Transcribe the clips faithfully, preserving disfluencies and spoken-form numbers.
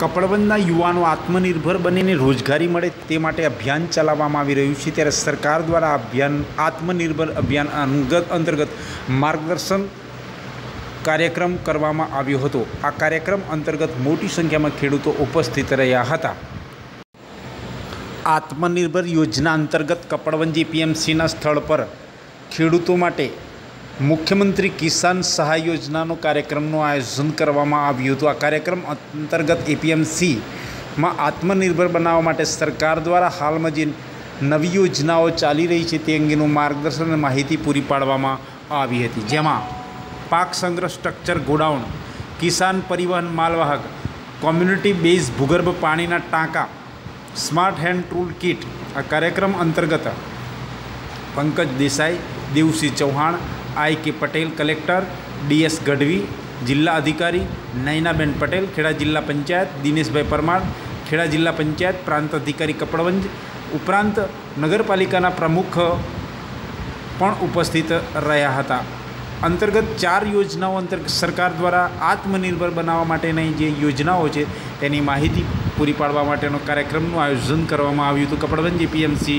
કપડવંજના યુવાનો આત્મનિર્ભર બનીને રોજગારી મળે તે માટે અભિયાન ચલાવવામાં આવી રહ્યું છે, ત્યારે સરકાર દ્વારા અભિયાન આત્મનિર્ભર અભિયાન અંગત અંતર્ગત માર્ગદર્શન કાર્યક્રમ કરવામાં આવ્યો હતો। આ કાર્યક્રમ અંતર્ગત મોટી સંખ્યામાં ખેડૂતો ઉપસ્થિત રહ્યા હતા। आत्मनिर्भर योजना अंतर्गत कपड़वंजी पीएमसी स्थल पर खेडूतों माटे मुख्यमंत्री किसान सहाय योजना कार्यक्रम आयोजन करवामां आव्युं हतुं। आ कार्यक्रम अंतर्गत एपीएमसी में आत्मनिर्भर बनावा माटे सरकार द्वारा हाल में जे नवी योजनाओं चाली रही है ते अंगेनुं मार्गदर्शन अने माहिती पूरी पाडवामां आवी हती, जेमां पाक संग्रह स्ट्रक्चर गोडाउन, किसान परिवहन मालवाहक, कम्युनिटी बेज भूगर्भ पाणीना टांका, स्मार्ट हैंड टूल किट। आ कार्यक्रम अंतर्गत पंकज देसाई, देवसिंह चौहान, आई के पटेल कलेक्टर, डीएस गडवी जिला अधिकारी, नयनाबेन पटेल खेड़ा जिला पंचायत, दिनेशभाई परमार खेड़ा जिला पंचायत प्रांत अधिकारी कपड़वंज उपरांत नगरपालिकाना प्रमुख पण उपस्थित रह्या हता। अंतर्गत चार योजनाओं अंतर्गत सरकार द्वारा आत्मनिर्भर बनावा माटेनी जे योजनाओं छे तेनी माहिती पूरी पाड़वा माटेनो कार्यक्रमनुं आयोजन करवामां आव्युं हतुं। कपड़वंज पीएमसी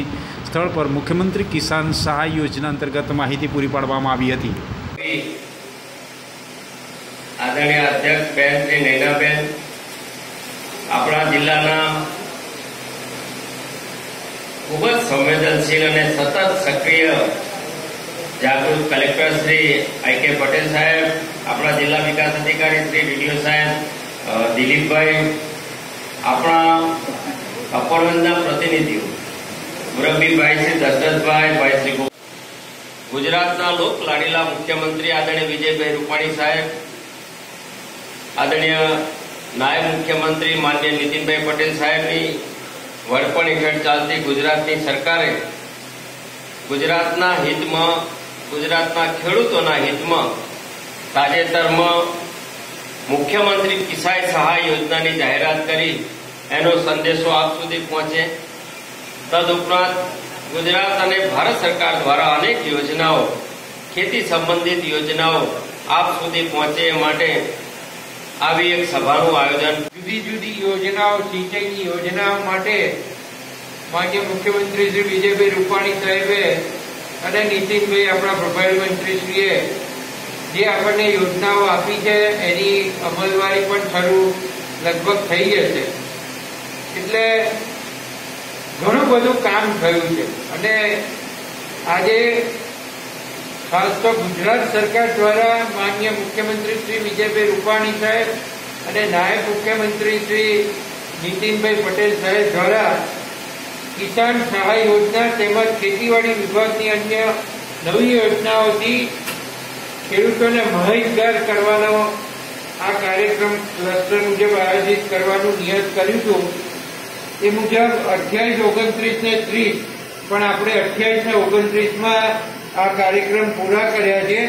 स्थल पर मुख्यमंत्री किसान सहाय योजना अंतर्गत माहिती पूरी पाड़वामां आवी हती। आदरणीय अध्यक्ष बेन श्री नैनाबेन आपणा जिल्लाना खूब ज संवेदनशील अने सतत सक्रिय जागरूक कलेक्टर श्री आई के पटेल साहेब, अपना जिला विकास अधिकारी श्री डीडीओ साहेब दिलीप भाई, अपना कपड़वंजना प्रतिनिधि मुरब्बी भाई श्री दशरथ भाई भाई श्री गुजरात लोक लाडीला मुख्यमंत्री आदरणीय विजयभाई रूपाणी साहेब, आदरणीय नायब मुख्यमंत्री माननीय नितिन भाई पटेल साहेबनी वडपण हेठ चालती गुजरात सरकार गुजरात हित में गुजरात खेडूतों हित में ताजेतर में मुख्यमंत्री किसान सहाय योजना की जाहरात करी एनो संदेशो आप सुधी पहुंचे। तदुपरांत गुजरात और भारत सरकार द्वारा अनेक योजनाओं खेती संबंधित योजनाओं आप सुधी पहुंचे माटे आवी एक सभानु आयोजन जुदी जुदी योजनाओं सिंचाई योजनाओं माटे माननीय मुख्यमंत्री श्री विजयभाई रूपाणी साहेबे અને નીતિનભાઈ આપણા પ્રભારી મંત્રીશ્રીએ જે આપણને યોજનાઓ આપી છે એની અમલવારી પણ ખરું લગભગ થઈ જશે, એટલે ઘણું બધું કામ થયું છે। અને આજે ખાસ તો ગુજરાત સરકાર દ્વારા માનનીય મુખ્યમંત્રી શ્રી વિજયભાઈ રૂપાણી સાહેબ અને નાયબ મુખ્યમંત્રી શ્રી નીતિનભાઈ પટેલ સાહેબ દ્વારા किसान सहाय योजना तेमज खेतीवाड़ी विभाग की अन्य नवी योजनाओं की खेडूतोने माहितगार करवानो आ कार्यक्रम क्लस्टर मुजब आयोजित करवानुं नियत कर्युं हतुं। ए मुजब अठाईस ओगणत्रीस ने तीस पण आपणे अठाईस ने ओगणत्रीस मां आ कार्यक्रम पूरा कर्या छे।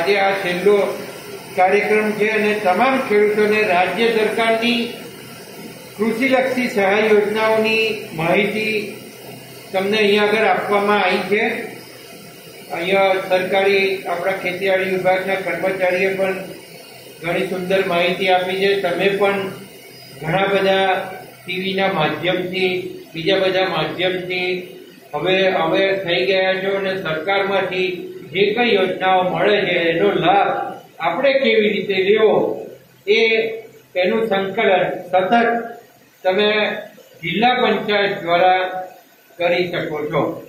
आजे आ छेल्लो कार्यक्रम छे अने तमाम खेडूतोने राज्य सरकारनी कृषिलक्षी सहाय योजनाओनी माहिती तमने अहींया आगळ आपवामां आवी छे। अहींया सरकारी आपणा खेतीवाड़ी विभागना कर्मचारीए पण घणी सुंदर माहिती आपी छे। तमे पण घणा बधा टीवीना माध्यमथी बीजा बधा माध्यमथी हवे अवेर थई गया छो अने सरकारमांथी जे कई योजनाओ मळे छे एनो लाभ आपणे केवी रीते लेवो ए तेनुं संकलन सतत तमे जिला पंचायत द्वारा करी सको छो।